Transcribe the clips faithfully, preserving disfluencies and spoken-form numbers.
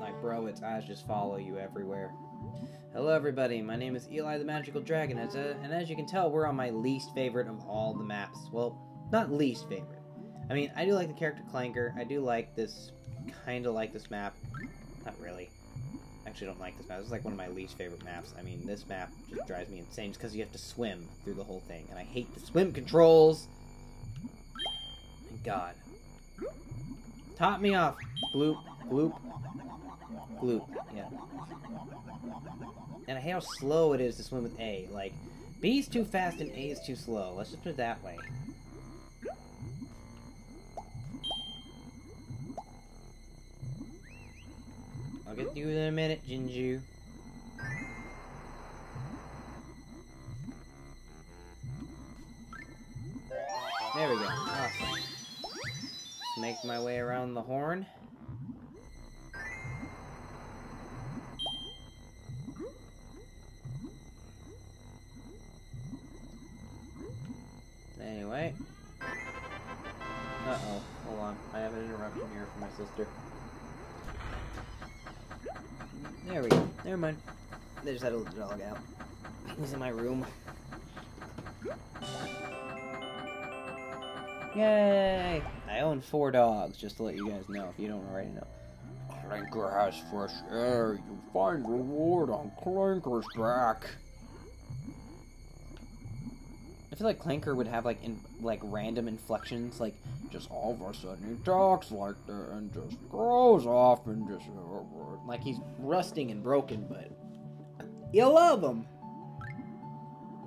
Like, bro, its eyes just follow you everywhere. Hello, everybody. My name is Eli the Magical Dragon, and as you can tell, we're on my least favorite of all the maps. Well, not least favorite. I mean, I do like the character Clanker. I do like this, kind of like this map. Not really. Actually, I don't like this map. This is like one of my least favorite maps. I mean, this map just drives me insane because you have to swim through the whole thing, and I hate the swim controls. Thank God. Top me off. Bloop, bloop, bloop. Yeah. And I hate how slow it is to swim with A. Like, B's too fast and A is too slow. Let's just put it that way. I'll get you in a minute, Jinju. There we go. Awesome. Just make my way around the horn. Anyway. Uh-oh. Hold on. I have an interruption here for my sister. There we go. Never mind. They just had a little dog out. He's in my room. Yay! I own four dogs, just to let you guys know, if you don't already know. Clanker has fresh air. You find reward on Clanker's back. I feel like Clanker would have, like, in, like random inflections, like, just all of a sudden he talks like that and just grows off and just... like he's rusting and broken, but... you love him!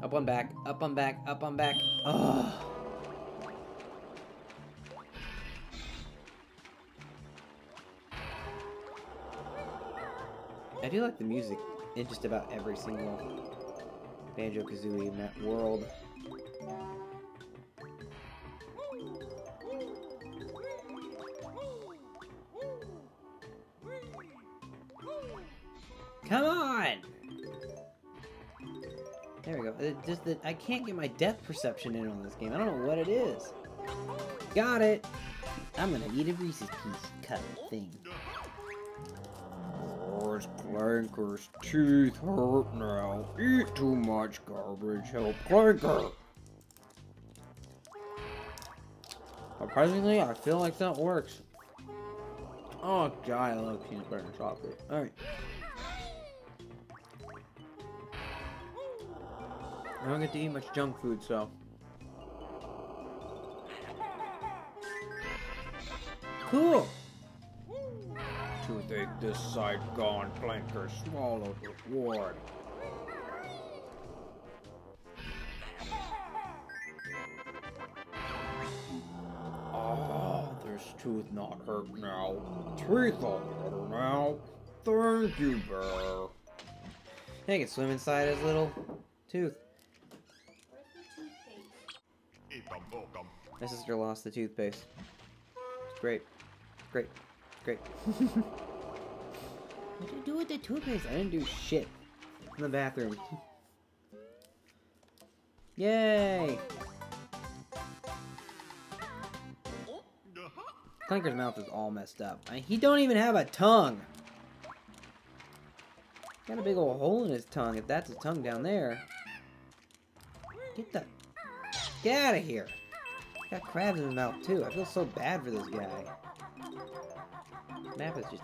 Up one back, up one back, up one back. Ugh. I do like the music in just about every single Banjo-Kazooie in that world. Come on! There we go. It just that I can't get my depth perception in on this game. I don't know what it is. Got it! I'm gonna eat a Reese's piece cut thing. Clanker's teeth hurt now. Eat too much garbage, help Clanker! Surprisingly, I feel like that works. Oh god, I love peanut butter and chocolate. Alright. I don't get to eat much junk food, so... cool! Toothache this side gone, Clanker swallowed reward. Oh, there's tooth not hurt now. Teeth all better now. Thank you, Bear. They can swim inside his little tooth. My sister lost the toothpaste. It's great. Great. Great. What did you do with the toothpaste? I didn't do shit. In the bathroom. Yay! Clanker's mouth is all messed up. I, he don't even have a tongue! Got a big old hole in his tongue, if that's his tongue down there. Get the... get out of here! Got crabs in his mouth, too. I feel so bad for this guy. Map is just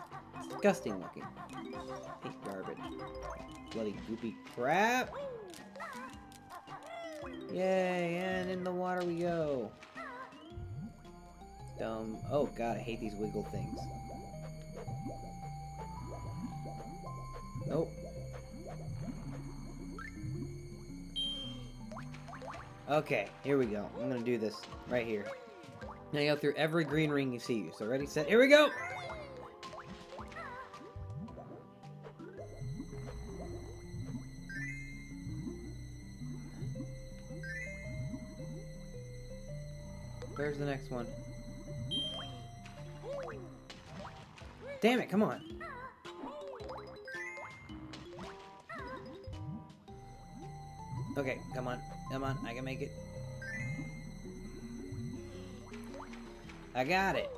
disgusting looking. I hate garbage. Bloody goopy crap! Yay, and in the water we go! Dumb. Oh god, I hate these wiggle things. Nope. Okay, here we go. I'm gonna do this right here. Now you go through every green ring you see. So ready, set, here we go! Where's the next one? Damn it, come on! Okay, come on, come on, I can make it. I got it!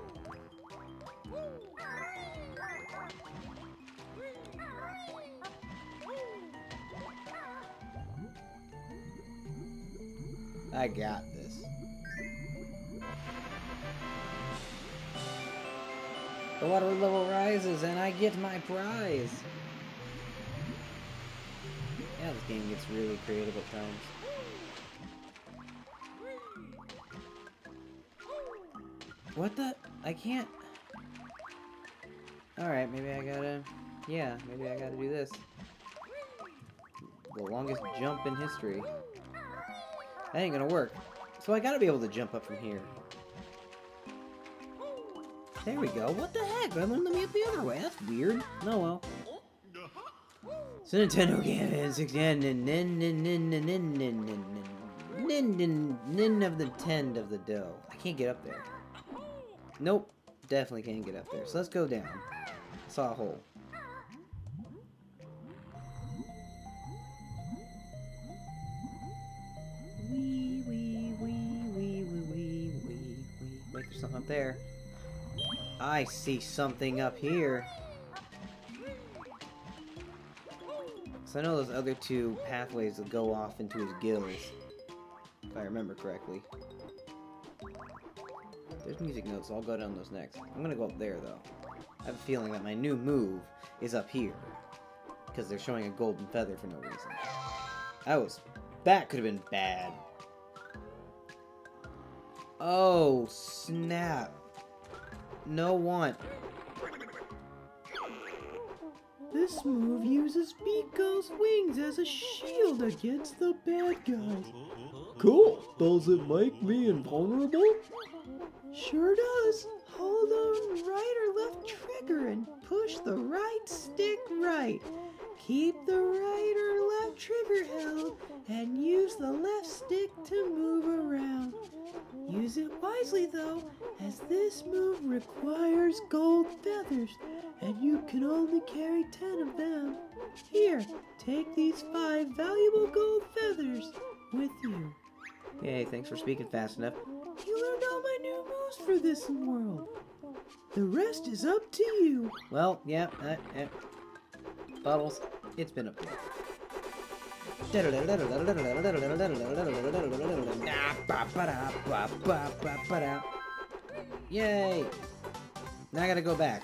I got this. The water level rises and I get my prize. Yeah, this game gets really creative at times. What the? I can't. Alright, maybe I gotta. Yeah, maybe I gotta do this. The longest jump in history. That ain't gonna work. So I gotta be able to jump up from here. There we go. What the heck? I learned the map the other way. That's weird. No, well. It's a Nintendo game. It's again. Nin of the ten of the dough. I can't get up there. Nope. Definitely can't get up there. So let's go down. I saw a hole. Wee, wee, wee, wee, wee, wee, wee, wee. Wait, there's something up there. I see something up here. So I know those other two pathways will go off into his gills, if I remember correctly. There's music notes, so I'll go down those next. I'm gonna go up there, though. I have a feeling that my new move is up here, because they're showing a golden feather for no reason. I was... That could have been bad. Oh, snap. No want. This move uses Pico's wings as a shield against the bad guys. Cool. Does it make me invulnerable? Sure does. Hold on right or left trigger and push the right stick right. Keep the right or left trigger held and use the left stick to move around. Use it wisely though, as this move requires gold feathers and you can only carry ten of them. Here, take these five valuable gold feathers with you. Hey, thanks for speaking fast enough. You learned all my new moves for this world. The rest is up to you. Well, yeah, uh, uh. Bottles, it's been a blur. Yay! Now I gotta go back.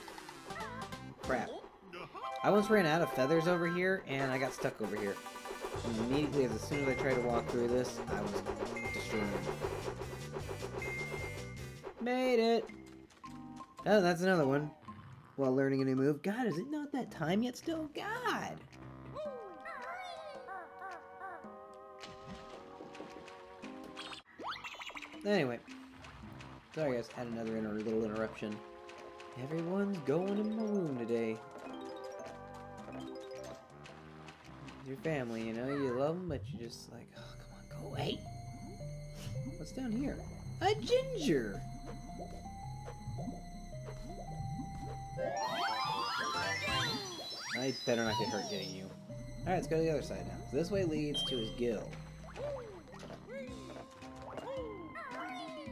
Crap. I once ran out of feathers over here, and I got stuck over here. And immediately, as soon as I tried to walk through this, I was destroyed. Made it! Oh, that's another one. While learning a new move. God, is it not that time yet still? God! Anyway. Sorry guys, had another inter little interruption. Everyone's going in maroon today. Your family, you know, you love them, but you're just like, oh, come on, go away. What's down here? A ginger! I better not get hurt getting you. Alright, let's go to the other side now. So this way leads to his gill.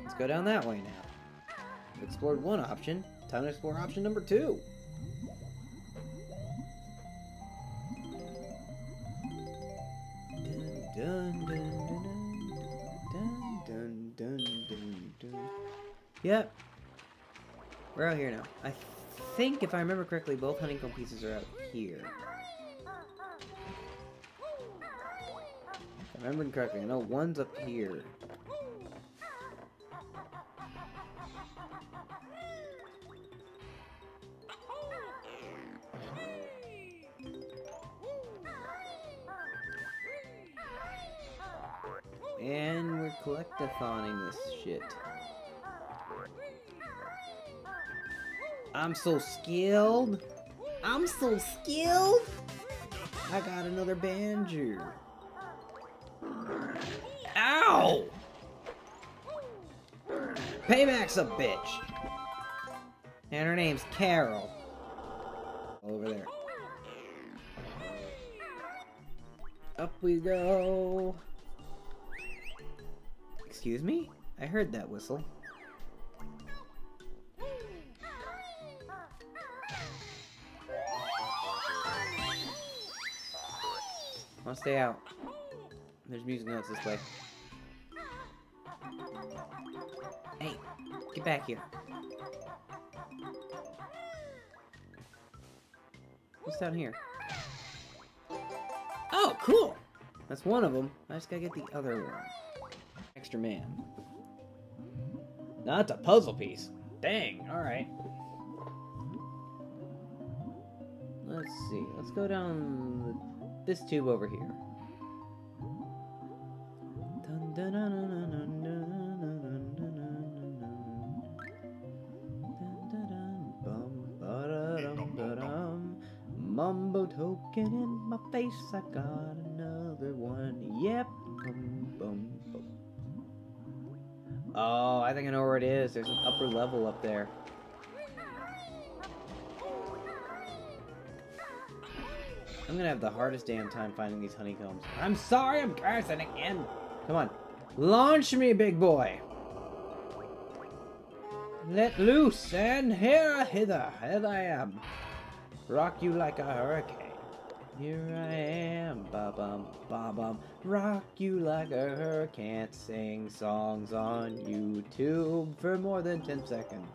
Let's go down that way now. We've explored one option. Time to explore option number two. Dun, dun, dun, dun, dun, dun, dun, dun. Yep. We're out here now. I think I think, if I remember correctly, both honeycomb pieces are out here. If I remember correctly, I know one's up here. And we're collect-a-thoning this shit. I'm so skilled. I'm so skilled. I got another banjo. Ow! Payback's a bitch. And her name's Carol. Over there. Up we go. Excuse me? I heard that whistle. I'll stay out. There's music notes this way. Hey, get back here. What's down here? Oh, cool! That's one of them. I just gotta get the other one. Extra man. No, that's a puzzle piece. Dang, alright. Let's see. Let's go down the, this tube over here. Dun, dun, dun, dun, dun, dun, dun. Mumbo token in my face, I got another one. Yep. Boom, boom, boom. Oh, I think I know where it is. There's an upper level up there. I'm gonna have the hardest damn time finding these honeycombs. I'm sorry, I'm cursing again. Come on. Launch me, big boy. Let loose, and here, hither, here I am. Rock you like a hurricane. Here I am, ba-bum, ba-bum. Rock you like a hurricane. Sing songs on YouTube for more than ten seconds.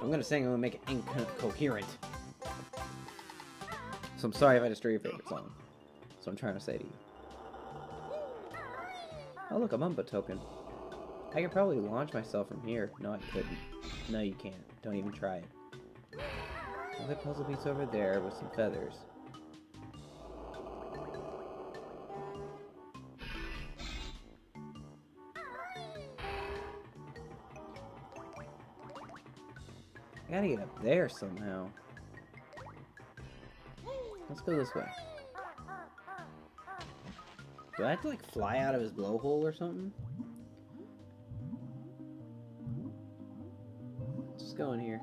I'm gonna sing, I'm gonna make it incoherent. So I'm sorry if I destroy your favorite song. That's what I'm trying to say to you. Oh look, a Mumbo token. I could probably launch myself from here. No, I couldn't. No, you can't. Don't even try it. Another puzzle piece over there with some feathers. I gotta get up there somehow. Let's go this way. Do I have to like fly out of his blowhole or something? Let's just go in here.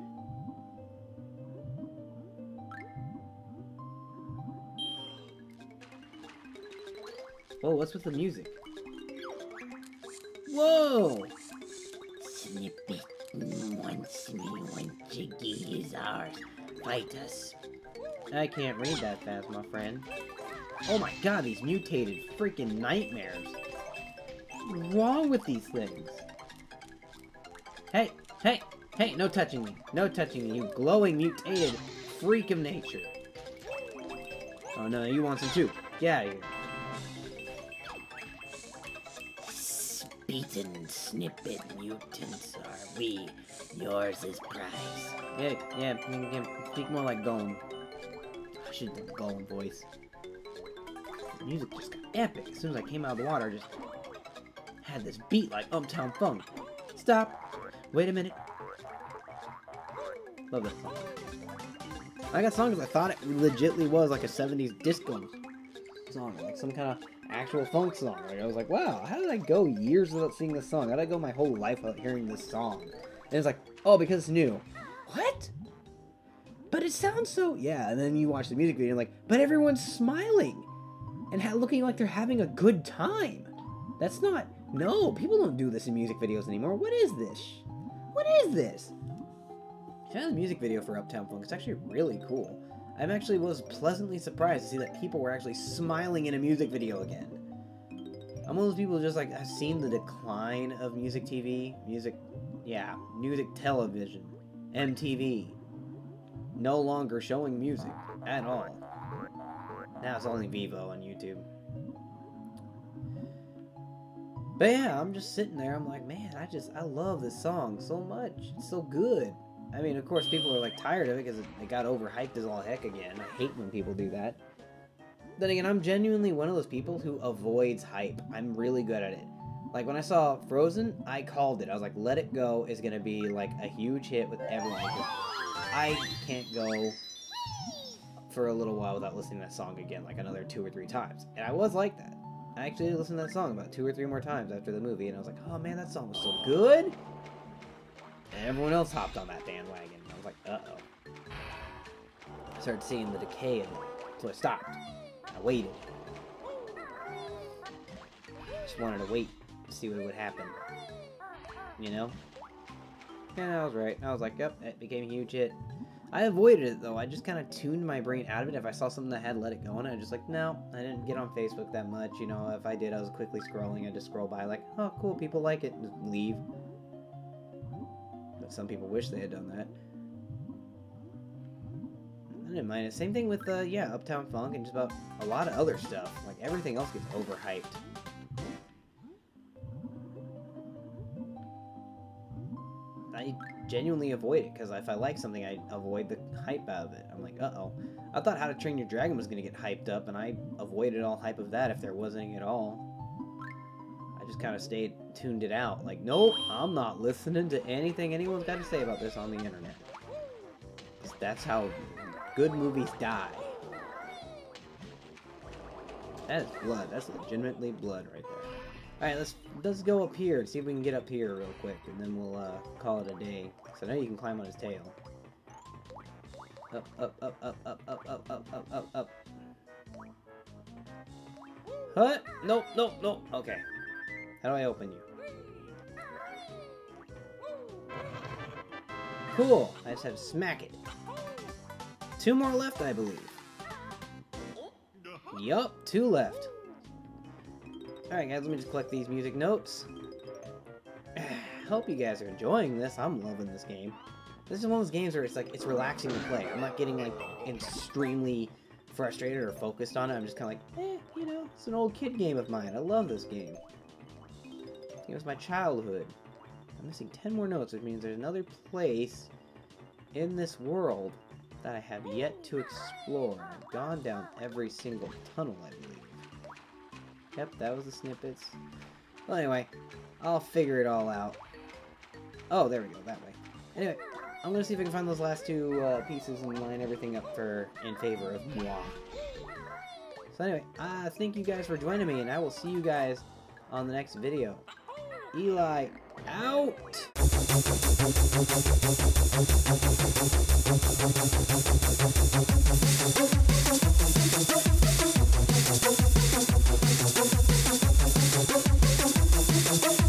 Whoa, what's with the music? Whoa! Snip it. Once me, one jiggy is ours. Fight us. I can't read that fast, my friend. Oh my god, these mutated freaking nightmares. What's wrong with these things? Hey, hey, hey, no touching me. No touching me, you glowing mutated freak of nature. Oh no, you want some too. Get out of here. Beaten snippet mutants are we. Yours is prize. Yeah, yeah, yeah, speak more like Golem. I should do the Golem voice. The music just got epic. As soon as I came out of the water, I just had this beat like Uptown Funk. Stop. Wait a minute. Love that song. I got songs I thought it legitly was like a seventies disco song, like some kind of actual funk song. Like I was like, wow, how did I go years without seeing this song? How did I go my whole life without hearing this song? And it's like, oh, because it's new. What? But it sounds so... Yeah, and then you watch the music video and like, but everyone's smiling and looking like they're having a good time. That's not... No, people don't do this in music videos anymore. What is this? What is this? I found the music video for Uptown Funk. It's actually really cool. I actually was pleasantly surprised to see that people were actually smiling in a music video again. I'm one of those people who just like, I've seen the decline of music T V, music, yeah, music television, M T V, no longer showing music at all. Now it's only Vevo on YouTube. But yeah, I'm just sitting there, I'm like, man, I just, I love this song so much, it's so good. I mean, of course, people are, like, tired of it because it got overhyped as all heck again. I hate when people do that. Then again, I'm genuinely one of those people who avoids hype. I'm really good at it. Like, when I saw Frozen, I called it. I was like, Let It Go is going to be, like, a huge hit with everyone. I can't go for a little while without listening to that song again, like, another two or three times. And I was like that. I actually listened to that song about two or three more times after the movie, and I was like, oh, man, that song was so good. And everyone else hopped on that bandwagon. I was like, uh-oh. I started seeing the decay of it, so I stopped. I waited. Just wanted to wait to see what would happen. You know? And I was right. I was like, yep, it became a huge hit. I avoided it, though. I just kind of tuned my brain out of it. If I saw something that had Let It Go on it, I was just like, no, I didn't get on Facebook that much. You know, if I did, I was quickly scrolling. I just scroll by like, oh, cool, people like it, and just leave. But some people wish they had done that. I didn't mind it. Same thing with, uh, yeah, Uptown Funk and just about a lot of other stuff. Like, everything else gets overhyped. I genuinely avoid it, because if I like something, I avoid the hype out of it. I'm like, uh-oh. I thought How to Train Your Dragon was going to get hyped up, and I avoided all hype of that if there wasn't any at all. I just kind of stayed, tuned it out. Like, no, I'm not listening to anything anyone's got to say about this on the internet. That's how good movies die. That is blood. That's legitimately blood right there. Alright, let's let's go up here and see if we can get up here real quick, and then we'll uh, call it a day. So now you can climb on his tail. Up, up, up, up, up, up, up, up, up, up, up. Huh? Nope, nope, nope. Okay. How do I open you? Cool. I just have to smack it. Two more left, I believe. Yup, two left. Alright guys, let me just collect these music notes. Hope you guys are enjoying this. I'm loving this game. This is one of those games where it's like, it's relaxing to play. I'm not getting like extremely frustrated or focused on it. I'm just kind of like, eh, you know, it's an old kid game of mine. I love this game. It was my childhood. I'm missing ten more notes, which means there's another place in this world that I have yet to explore. I've gone down every single tunnel, I believe. Yep, that was the snippets. Well, anyway, I'll figure it all out. Oh, there we go, that way. Anyway, I'm gonna see if I can find those last two uh, pieces and line everything up for in favor of moi. So anyway, uh, thank you guys for joining me, and I will see you guys on the next video. Eli, out! We'll be right back.